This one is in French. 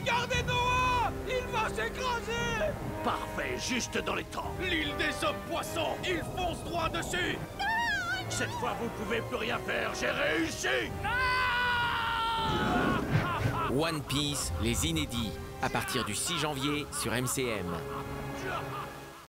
Regardez-nous-là! Il va s'écraser! Parfait, juste dans les temps. L'île des hommes-poissons, il fonce droit dessus! Non! Cette fois, vous pouvez plus rien faire, j'ai réussi! Non! One Piece, les inédits, à partir du 6 janvier sur MCM.